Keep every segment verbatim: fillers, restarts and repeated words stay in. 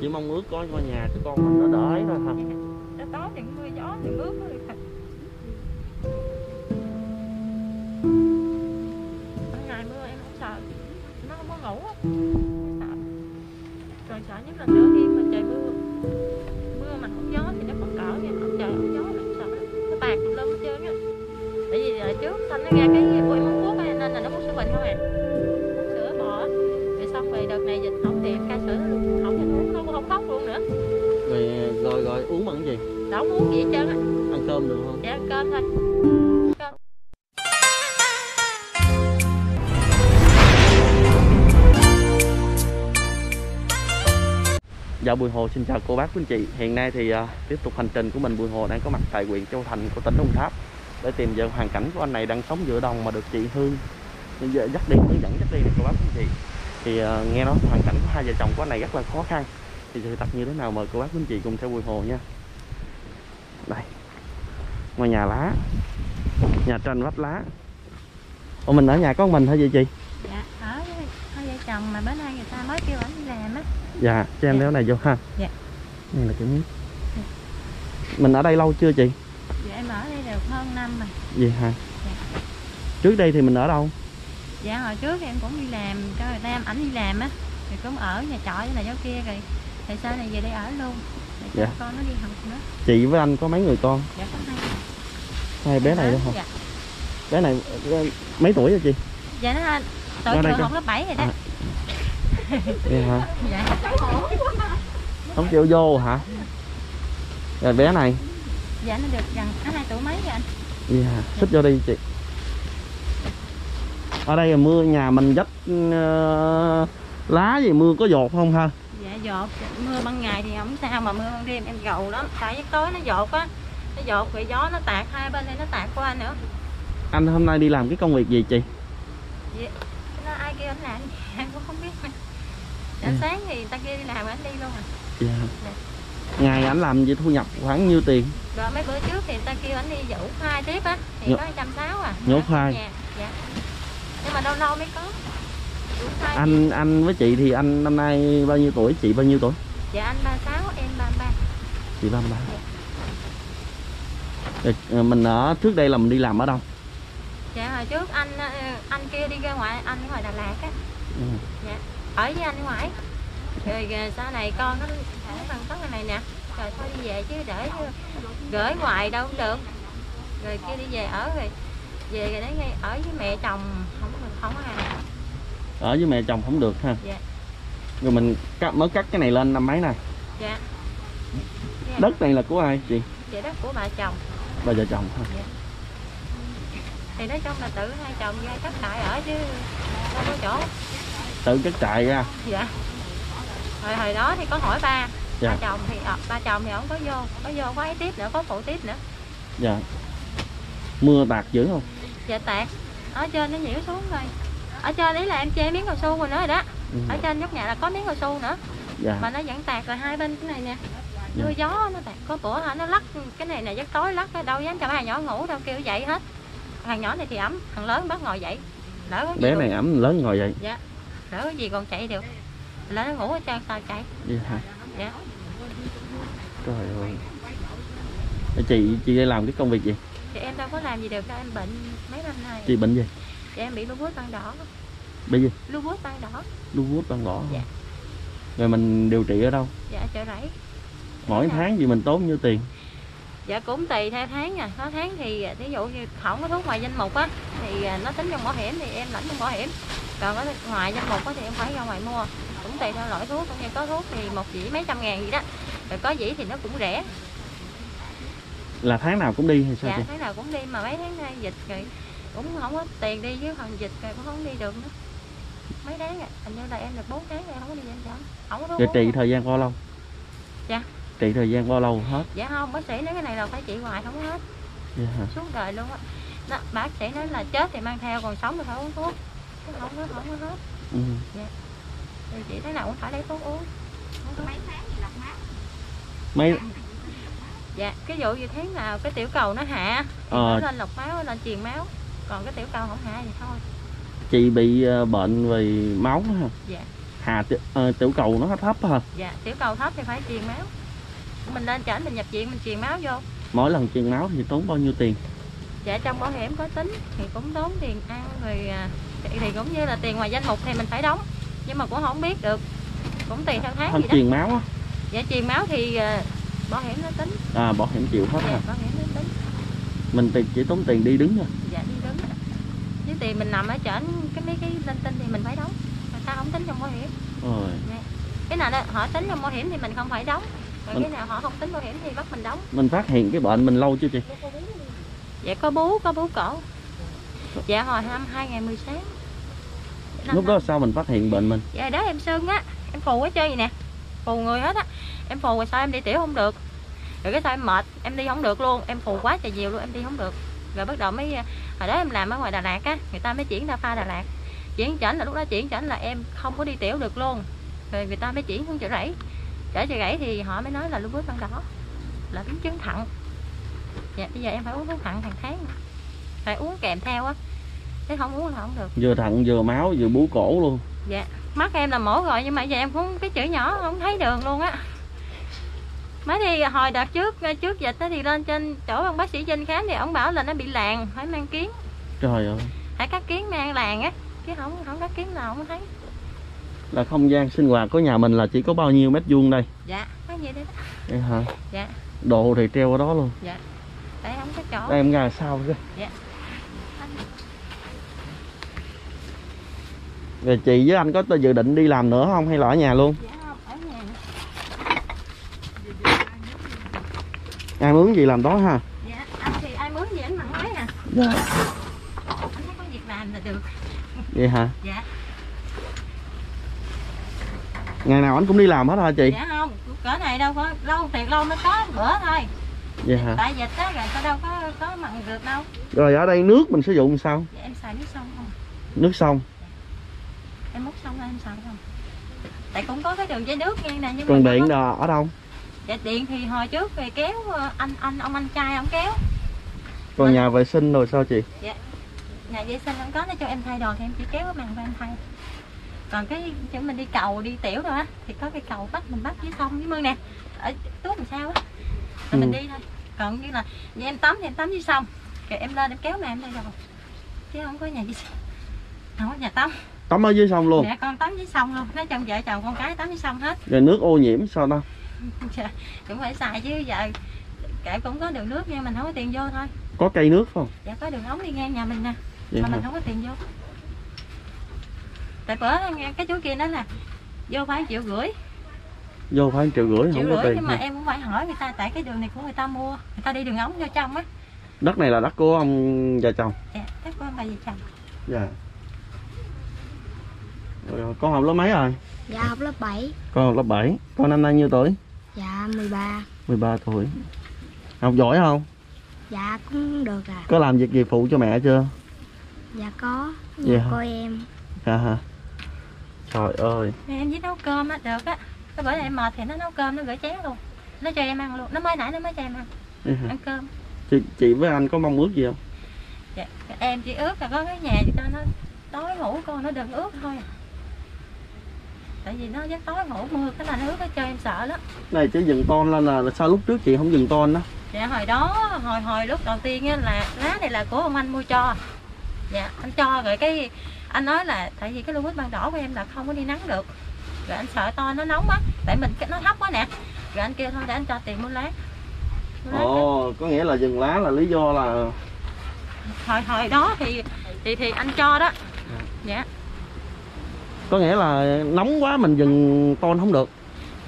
Chỉ mong ước có ngôi nhà cho con mình nó đỡ thôi hả? Nó tốt thì mưa gió thì ướt thôi. Ngày mưa em không sợ, nó không có ngủ á. Sợ. Rồi sợ nhất là nửa đêm mà trời mưa. Mưa mà không gió thì nó còn cỡ nha, không trời không gió là không sợ. Nó bạc lum chưa chứ. Tại vì ở trước xanh nó ra cái bụi móng vuốt ấy, nên là nó muốn sửa bệnh không ạ? À? Sửa bỏ. Rồi xong về đợt này dịch không thì em cai sữa nó luôn, không cho uống, nó cũng không khóc luôn nữa. Rồi rồi, rồi uống bằng cái gì? Đâu uống gì hết trơn á. Ăn cơm được không? Dạ ăn cơm thôi. Dạ Bùi Hồ xin chào cô bác quý anh chị. Hiện nay thì uh, tiếp tục hành trình của mình, Bùi Hồ đang có mặt tại huyện Châu Thành của tỉnh Đồng Tháp để tìm về hoàn cảnh của anh này đang sống giữa đồng mà được chị Hương dắt đi, hướng dẫn dắt đi này cô bác quý anh chị. Thì uh, nghe nói hoàn cảnh của hai vợ chồng của anh này rất là khó khăn. Thì sự thật như thế nào mời cô bác quý anh chị cùng theo Bùi Hồ nha. Đây, ngôi nhà lá, nhà trên vách lá. Ủa mình ở nhà có mình hả vậy chị? Dạ ở với hai vợ chồng mà bữa nay người ta mới kêu ảnh đi làm á. Dạ, cho em đeo này vô ha. Dạ. Này là cái miếng. Dạ. Mình ở đây lâu chưa chị? Dạ em ở đây được hơn năm rồi. Vậy hả? Dạ. Trước đây thì mình ở đâu? Dạ hồi trước em cũng đi làm, cho người ta em ảnh đi làm á, thì cũng ở nhà trọ với là chỗ kia rồi. Tại sao này về đây ở luôn? Để dạ. Con nó đi học nữa. Chị với anh có mấy người con? Dạ có hai. Hai bé này đúng không? Dạ. Bé này mấy tuổi rồi chị? Dạ nó anh, tuổi vừa học lớp bảy rồi đó. À. Vậy hả? Dạ. Không chịu vô hả? Rồi bé này. Dạ nó được gần hai tuổi mấy rồi anh. Dạ, yeah, yeah. Xích vô đi chị. Ở đây là mưa nhà mình dắt uh, lá gì mưa có dột không ha? Dạ dột, mưa ban ngày thì không sao mà mưa ban đêm em gầu lắm, tại giấc tối nó dột á. Nó dột vì gió nó tạt hai bên đây nó tạt qua nữa. Anh hôm nay đi làm cái công việc gì chị? Dạ. Nó ai kêu anh làm gì? Em cũng không biết. Dạ yeah. Sáng thì ta kia đi làm anh đi luôn à. Dạ. Yeah. Yeah. Ngày anh làm gì thu nhập khoảng nhiêu tiền? Rồi mấy bữa trước thì ta kêu anh đi nhổ khoai tiếp á thì Nh... có một trăm sáu mươi à. Nhổ khoai. Dạ. Dạ. Nhưng mà đâu đâu mới có. Anh thì... anh với chị thì anh năm nay bao nhiêu tuổi, chị bao nhiêu tuổi? Dạ anh ba mươi sáu, em ba mươi ba. Chị ba mươi ba. Dạ. Mình ở trước đây là mình đi làm ở đâu? Dạ hồi trước anh anh kia đi ra ngoài, anh ở ngoài Đà Lạt á. Ừ. Dạ. Ở với anh ngoài. Rồi sau này con nó bằng tóc này nè. Rồi thôi đi về chứ để gửi ngoài đâu cũng được. Rồi kia đi về ở rồi. Về rồi đấy ngay ở với mẹ chồng không được không à. Ở với mẹ chồng không được ha. Dạ. Rồi mình cắt, mới cắt cái này lên năm mấy này. Dạ. Dạ. Đất này là của ai chị? Dạ đất của bà chồng. Bà vợ chồng ha. Dạ. Thì nói chung là tự hai chồng ra cắt lại ở chứ không có chỗ. Tự cất trại ra. Dạ. Hồi, hồi đó thì có hỏi ba. Dạ. Ba chồng thì ba chồng thì không có vô, có vô có ấy tiếp nữa, có phụ tiếp nữa. Dạ. Mưa tạt dữ không? Dạ tạt. Ở trên nó nhiễu xuống rồi. Ở trên ý là em che miếng cao su rồi nữa rồi đó. Ừ. Ở trên góc nhà là có miếng cao su nữa. Dạ. Mà nó vẫn tạt rồi hai bên cái này nè. Mưa dạ. Gió nó tạt. Có bữa hả nó lắc cái này nè, giấc tối lắc đâu dám cho bà nhỏ ngủ đâu kêu dậy hết. Thằng nhỏ này thì ấm, thằng lớn bắt ngồi dậy. Đỡ có gì. Bé này luôn. Ấm lớn ngồi dậy. Dạ. Đỡ có gì còn chạy được. Lỡ nó ngủ hết trơn sao chạy. Vậy hả? Dạ. Trời ơi. Chị chị đây làm cái công việc gì? Chị em đâu có làm gì được đâu, em bệnh mấy năm nay. Chị bệnh gì? Chị em bị lupus ban đỏ. Bị gì? Lupus ban đỏ. Lupus ban đỏ. Dạ. Rồi mình điều trị ở đâu? Dạ Chợ Rẫy. Mỗi tháng nào? Gì mình tốn nhiêu tiền? Dạ cũng tùy theo tháng à, có tháng thì ví dụ như không có thuốc ngoài danh mục á thì nó tính trong bảo hiểm thì em lãnh trong bảo hiểm, còn có ngoài danh mục á thì em phải ra ngoài mua, cũng tùy theo loại thuốc, cũng như có thuốc thì một dĩ mấy trăm ngàn gì đó, rồi có dĩ thì nó cũng rẻ. Là tháng nào cũng đi hay sao? Dạ chị? Tháng nào cũng đi mà mấy tháng nay dịch rồi cũng không có tiền đi với phần dịch rồi cũng không đi được nữa. Mấy tháng rồi, hình như là em được bốn tháng rồi không có đi danh chọn, không có thuốc. Rồi trị thời gian bao lâu? Dạ. Trị thời gian bao lâu hết? Dạ không, bác sĩ nói cái này là phải trị hoài không hết. Dạ. Suốt đời luôn á. Bác sĩ nói là chết thì mang theo, còn sống thì phải uống thuốc. Chứ không có không có hết. Ừ. Dạ. Thì chị thế nào cũng phải lấy thuốc uống. Mấy tháng thì lọc máu. Mấy dạ, cái vụ như thế nào cái tiểu cầu nó hạ thì ờ. nó lên lọc máu, nó lên truyền máu. Còn cái tiểu cầu không hạ thì thôi. Chị bị bệnh về máu hả? Dạ. Hà tiểu, uh, tiểu cầu nó thấp hả? Dạ, tiểu cầu thấp thì phải truyền máu. Mình lên trển mình nhập viện mình truyền máu vô. Mỗi lần truyền máu thì tốn bao nhiêu tiền? Dạ, trong bảo hiểm có tính thì cũng tốn tiền ăn rồi thì cũng như là tiền ngoài danh mục thì mình phải đóng. Nhưng mà cũng không biết được. Cũng tùy theo tháng không gì đó. Không truyền máu á. Dạ, truyền máu thì uh, bảo hiểm nó tính. À, bảo hiểm chịu hết. Dạ, hả? Bảo hiểm nó tính. Mình chỉ tốn tiền đi đứng thôi. Dạ, đi đứng. Với tiền mình nằm ở trển cái mấy cái linh tinh thì mình phải đóng. Ta không tính trong bảo hiểm. Ừ. Cái nào đó, họ tính trong bảo hiểm thì mình không phải đóng. Còn mình... cái nào họ không tính bảo hiểm thì bắt mình đóng. Mình phát hiện cái bệnh mình lâu chưa chị? Dạ có bú, có bú cổ. Dạ hồi hai mươi hai ngày mười sáng. Năm Lúc năm. đó sao mình phát hiện bệnh mình? Dạ đó em sưng á, em phù hết trơn vậy nè. Phù người hết á. Em phù rồi sao em đi tiểu không được. Rồi cái sao em mệt, em đi không được luôn. Em phù quá trời nhiều luôn, em đi không được. Rồi bắt đầu mới, hồi đó em làm ở ngoài Đà Lạt á, người ta mới chuyển ra pha Đà Lạt. Chuyển chảnh là lúc đó chuyển chảnh là em không có đi tiểu được luôn. Rồi người ta mới chuyển xuống Chợ Rẫy. Chợ Chợ Rẫy thì họ mới nói là lupus ban đỏ, là biến chứng thận. Dạ bây giờ em phải uống thuốc thận hàng tháng. Phải uống kèm theo á. Chứ không uống là không được. Vừa thận vừa máu vừa bú cổ luôn. Dạ, mắt em là mổ rồi nhưng mà giờ em cũng cái chữ nhỏ không thấy đường luôn á. Mới đi hồi đợt trước trước dịch thì lên trên chỗ ông bác sĩ Vinh khám thì ông bảo là nó bị làng, phải mang kiến. Trời ơi. Phải cắt kiến mang làng á. Chứ không, không có kiếm nào không thấy. Là không gian sinh hoạt của nhà mình là chỉ có bao nhiêu mét vuông đây? Dạ, bao nhiêu đấy đó. Vậy hả? Dạ. Đồ thì treo ở đó luôn. Dạ. Tại không có chỗ. Đây em ra sao chứ. Dạ. Rồi chị với anh có dự định đi làm nữa không hay là ở nhà luôn? Dạ không, ở nhà. Ai mướn gì làm đó ha? Dạ, anh thì ai mướn gì anh mà nói nè. Dạ. Anh thấy có việc làm là được. Vậy hả? Dạ. Ngày nào anh cũng đi làm hết hả chị? Dạ không, cỡ này đâu có, lâu thiệt lâu nó có bữa thôi. Vậy hả? Tại dịch á, rồi tao đâu có, có mặn được đâu. Rồi ở đây nước mình sử dụng sao? Dạ, em xài nước sông không? Nước sông? Dạ. Em múc sông ra em xài không? Tại cũng có cái đường dây nước ngang nè nhưng còn mà điện có... ở đâu? Dạ điện thì hồi trước về kéo anh anh ông anh trai ông kéo. Còn anh... nhà vệ sinh rồi sao chị? Dạ. Nhà vệ sinh không có, nó cho em thay đồ thì em chỉ kéo cái màn ra em thay. Còn cái chỗ mình đi cầu đi tiểu rồi á thì có cái cầu bắt mình bắt với sông với mương nè, ở tuốt làm sao á rồi ừ. mình đi thôi. Còn như là như em tắm thì em tắm với sông, rồi em lên em kéo màn em thay đồ, chứ không có nhà vệ sinh, không có nhà tắm. Tắm ở dưới sông luôn? Dạ con tắm với sông luôn, nói trong vợ chồng con cái tắm với sông hết. Rồi nước ô nhiễm sao đâu? Dạ, cũng phải xài chứ giờ kệ cũng có đường nước nhưng mình không có tiền vô thôi. Có cây nước không? Dạ có đường ống đi ngang nhà mình nè. Vậy mà hả? Mình không có tiền vô. Tại bữa nghe cái chú kia nói là vô phải triệu rưỡi. Vô phải triệu rưỡi không có tiền. Nhưng mà em cũng phải hỏi người ta, tại cái đường này của người ta mua, người ta đi đường ống vô trong á. Đất này là đất của ông vợ chồng. Dạ, đất của ông bà vợ chồng. Dạ. Rồi, con học lớp mấy rồi? Dạ học lớp bảy. Con học lớp bảy. Con năm nay nhiêu tuổi? Dạ mười ba. mười ba tuổi. Học giỏi không? Dạ cũng được à. Có làm việc gì phụ cho mẹ chưa? Dạ có, dạ cô em. Dạ hả? Trời ơi. Mẹ em chỉ nấu cơm á, được á. Cái bữa này em mệt thì nó nấu cơm, nó gửi chén luôn. Nó cho em ăn luôn, nó mới nãy nó mới cho em ăn. Dạ ăn cơm. Chị, chị với anh có mong ước gì không? Dạ, em chỉ ước là có cái nhà cho nó tối ngủ con, nó đừng ước thôi. Tại vì nó giấc tối ngủ mưa, cái là nó ước nó chơi em sợ lắm. Này chứ dừng ton lên là, là sao lúc trước chị không dừng ton đó? Dạ hồi đó, hồi hồi lúc đầu tiên á là lá này là của ông anh mua cho. Dạ, anh cho rồi cái anh nói là tại vì cái lupus ban đỏ của em là không có đi nắng được. Rồi anh sợ to nó nóng á, tại mình nó thấp quá nè. Rồi anh kêu thôi để anh cho tiền mua lá. Ồ, oh, có nghĩa là dừng lá là lý do là hồi hồi đó thì thì thì anh cho đó. Dạ. Có nghĩa là nóng quá mình dừng ton không được.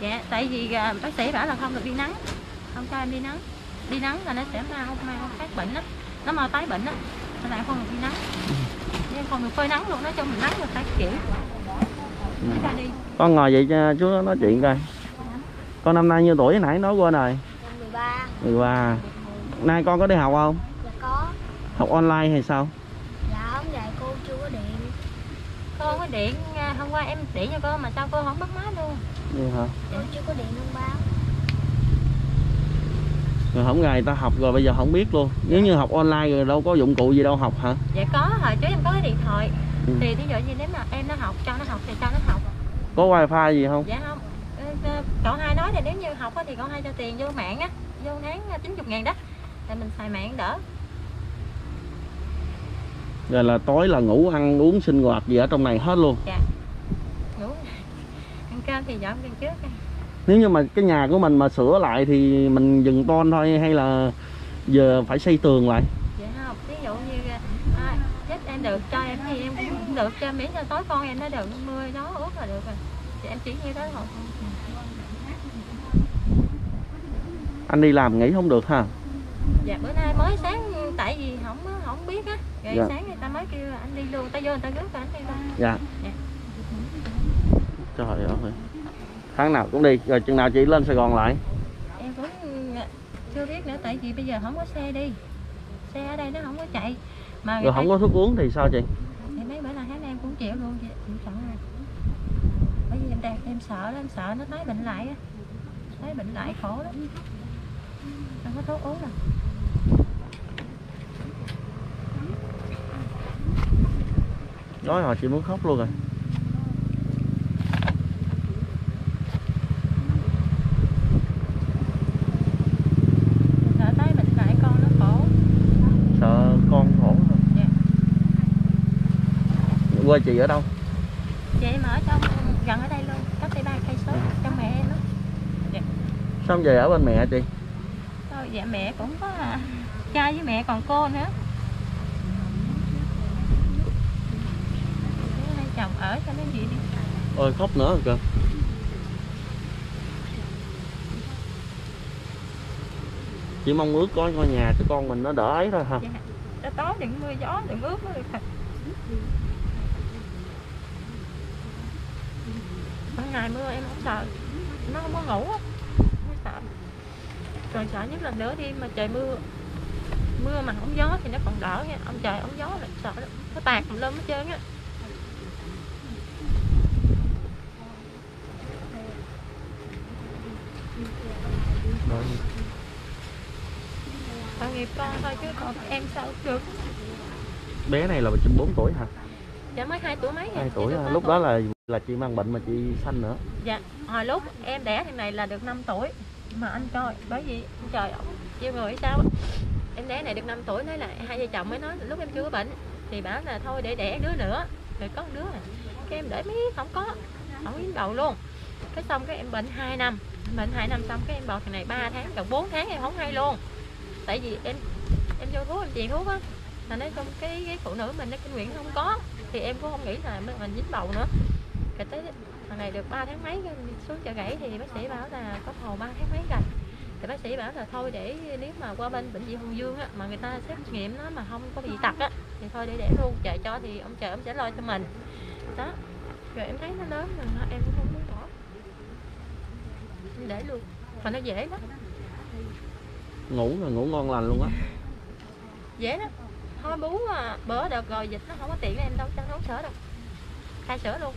Dạ, tại vì bác sĩ bảo là không được đi nắng. Không cho em đi nắng. Đi nắng là nó sẽ mau mau phát bệnh á. Nó mau tái bệnh á. Nên là em không được đi nắng. Em không được phơi nắng luôn, nói chung mình nắng rồi phải kiểu. Ừ. Con ngồi vậy cho chú nói chuyện coi. Con năm nay nhiêu tuổi hồi nãy nói quên rồi? mười ba. mười ba. Nay con có đi học không? Dạ có. Học online hay sao? Dạ không vậy cô chưa có điện. Cô không có điện, hôm qua em điện cho cô mà sao cô không bắt máy luôn. Vậy hả? Cô chưa có điện thông báo. Rồi không ngày ta học rồi bây giờ không biết luôn. Nếu như học online rồi đâu có dụng cụ gì đâu học hả? Dạ có, hồi trước em có cái điện thoại. Ừ. Thì ví dụ như nếu mà em nó học, cho nó học thì cho nó học. Có wifi gì không? Dạ không. Cậu hai nói là nếu như học thì cậu hai cho tiền vô mạng á, vô tháng chín mươi ngàn đó, thì mình xài mạng đỡ. Rồi là tối là ngủ ăn uống sinh hoạt gì ở trong này hết luôn. Dạ. Ngủ ăn cơm thì dọn bên trước. Nếu như mà cái nhà của mình mà sửa lại thì mình dừng tôn thôi hay là giờ phải xây tường lại? Dạ không, ví dụ như à, chết em được cho em thì em cũng được cho miễn cho tối con em nó được mưa gió ướt là được rồi. Thì em chỉ như thế thôi. Anh đi làm nghỉ không được ha? Dạ bữa nay mới sáng tại vì không không biết á, rồi dạ. Sáng người ta mới kêu anh đi luôn, ta vô người ta rước rồi anh đi luôn. Dạ. Dạ. Trời ơi. Tháng nào cũng đi, rồi chừng nào chị lên Sài Gòn lại? Em cũng chưa biết nữa, tại vì bây giờ không có xe đi. Xe ở đây nó không có chạy. Mà rồi không có thuốc uống thì sao chị? Thì mấy bữa nay em cũng chịu luôn chị, em sợ. Bởi vì em đang em sợ đó, em sợ nó nói bệnh lại á. Nói bệnh lại khổ lắm. Không có thuốc uống đâu. Nói hồi chị muốn khóc luôn rồi. Quê chị ở đâu? Chị em ở trong gần ở đây luôn, cách đây ba cây số, trong mẹ em đó. Dạ. Xong về ở bên mẹ chị? Thôi dạ mẹ cũng có à, cha với mẹ còn cô nữa. Nay chồng ở cho nó gì đi. Ôi khóc nữa rồi kìa. Chị mong ước có ngôi nhà cho con mình nó đỡ ấy thôi hả? Dạ. Cho tối đừng mưa gió, đừng ướt nó được. Mỗi ngày mưa em không sợ, nó không có ngủ, không sợ. Còn sợ nhất là nữa đi mà trời mưa, mưa mà không gió thì nó còn đỡ nha, ông trời ông gió là sợ lắm, nó tạt tùm lum hết trơn á. Tội nghiệp con thôi chứ còn em sao được. Bé này là bốn tuổi hả? Dạ mới hai tuổi mấy vậy? hai tuổi, à, lúc đó là là chị mang bệnh mà chị sanh nữa. Dạ, hồi lúc em đẻ thì này là được năm tuổi. Mà anh coi, bởi vì trời ổng chiêu người sao á. Em đẻ này được năm tuổi, nói là hai vợ chồng mới nói lúc em chưa có bệnh thì bảo là thôi để đẻ đứa nữa, rồi có đứa này. Cái em để mấy không có, ổng dính đầu luôn. Cái xong cái em bệnh hai năm, bệnh hai năm xong cái em bầu thằng này ba tháng, còn bốn tháng em không hay luôn. Tại vì em em vô thuốc, em chì thuốc á. Là nói trong cái, cái phụ nữ mình nó kinh nguyện không có thì em cũng không nghĩ là mình, mình dính bầu nữa. Cái tới thằng này được ba tháng mấy xuống chợ gãy thì bác sĩ bảo là có bầu ba tháng mấy rồi. Thì bác sĩ bảo là thôi để nếu mà qua bên bệnh viện Hùng Dương á, mà người ta xét nghiệm nó mà không có bị tật á thì thôi để để luôn, trời cho thì ông trời ông sẽ lo cho mình. Đó. Rồi em thấy nó lớn rồi em cũng không muốn bỏ. Để luôn. Mà nó dễ lắm. Ngủ là ngủ ngon lành luôn á. Dễ lắm. Thôi bú à, bữa đợt rồi dịch nó không có tiện em đâu, chẳng nấu sữa đâu. Thay sữa luôn.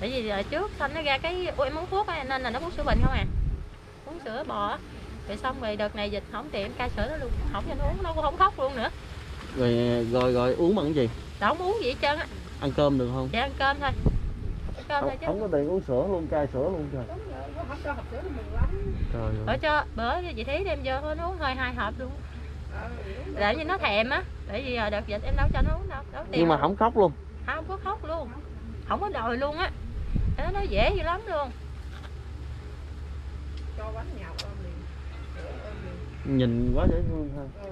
Bởi vì giờ trước xong nó ra cái ôi, em uống thuốc ấy, nên là nó uống sữa bình không à, uống sữa bò rồi xong rồi đợt này dịch không tiện cai sữa nó luôn, không cho nó uống, nó cũng không khóc luôn nữa. Rồi rồi rồi uống bằng cái gì? Đâu uống gì hết trơn á. Ăn cơm được không? Dạ ăn cơm thôi, ăn cơm không, thôi chứ không có tiền uống sữa luôn, cai sữa luôn trời. Đúng rồi, nó không cho hộp sữa mừng lắm. Trời ơi. Bữa cho bữa chị Thí đem vô thôi, nó uống hơi hai hộp luôn. Để như nó thèm á, bởi vì đợt dịch em đâu cho nó uống đâu, đâu tiền. Nhưng mà không khóc luôn. Không có khóc luôn. Không có đòi luôn á. Nó nói dễ dữ lắm luôn. Cho bánh nhậu ôm liền. Nhìn quá dễ thương ha. Ừ,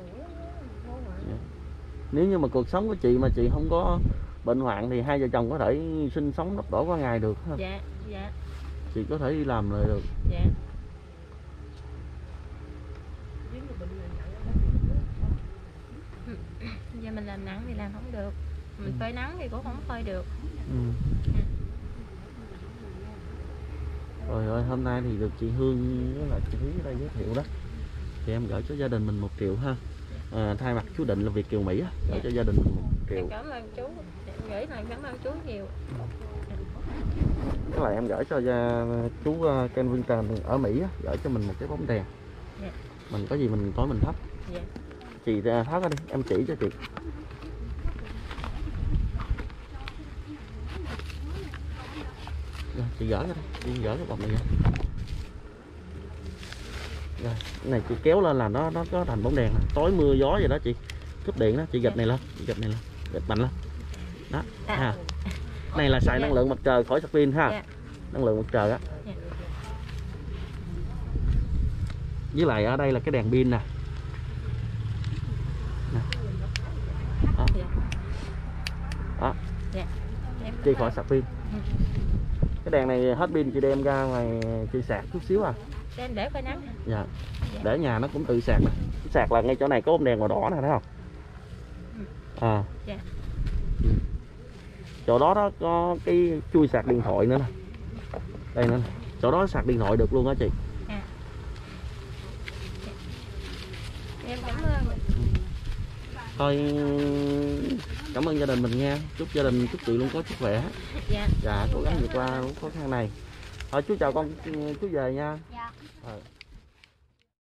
dạ. Nếu như mà cuộc sống của chị mà chị không có bệnh hoạn thì hai vợ chồng có thể sinh sống đắp đổi qua ngày được ha. Dạ, dạ. Chị có thể đi làm lại được. Dạ. Giờ mình làm nặng thì làm không được. Mình phơi nắng thì cũng không phơi được. Ừ. Ừ. Rồi ơi, hôm nay thì được chị Hương với là chị Thúy ở đây giới thiệu đó thì em gửi cho gia đình mình một triệu ha, à, thay mặt chú Định là Việt Kiều Mỹ á, gửi dạ. cho gia đình mình một triệu. Em cảm ơn chú, em gửi này cảm ơn chú nhiều. Tức là em gửi cho gia, chú uh, Ken Vương Trần ở Mỹ á, gửi cho mình một cái bóng đèn. Dạ. Mình có gì mình tối mình thắp. Dạ. Chị uh, thắp ra đi, em chỉ cho chị. Rồi, chị gỡ ra, đi gỡ cái bọc này ra. Rồi, cái này chị kéo lên là nó nó có thành bóng đèn này. Tối mưa gió vậy đó chị, cúp điện đó, chị gập này lên, chị gập này lên, gập mạnh lên. Đó. À. Này là xài năng lượng mặt trời khỏi sạc pin ha. Năng lượng mặt trời á. Với lại ở đây là cái đèn pin nè. Đó. Đó. Chị khỏi sạc pin. Cái đèn này hết pin chị đem ra ngoài chị sạc chút xíu à. Đem để coi nắng. Dạ. Để nhà nó cũng tự sạc nè. Sạc là ngay chỗ này có ôm đèn màu đỏ nè thấy không? À. Chỗ đó đó có cái chui sạc điện thoại nữa nè. Đây nè. Chỗ đó sạc điện thoại được luôn đó chị. À. Em cảm ơn. Thôi cảm ơn gia đình mình nha. Chúc gia đình chúc chị luôn có sức khỏe. Dạ. Dạ cố gắng vượt qua khó khăn này. Thôi chú chào con, chú về nha. Dạ. À.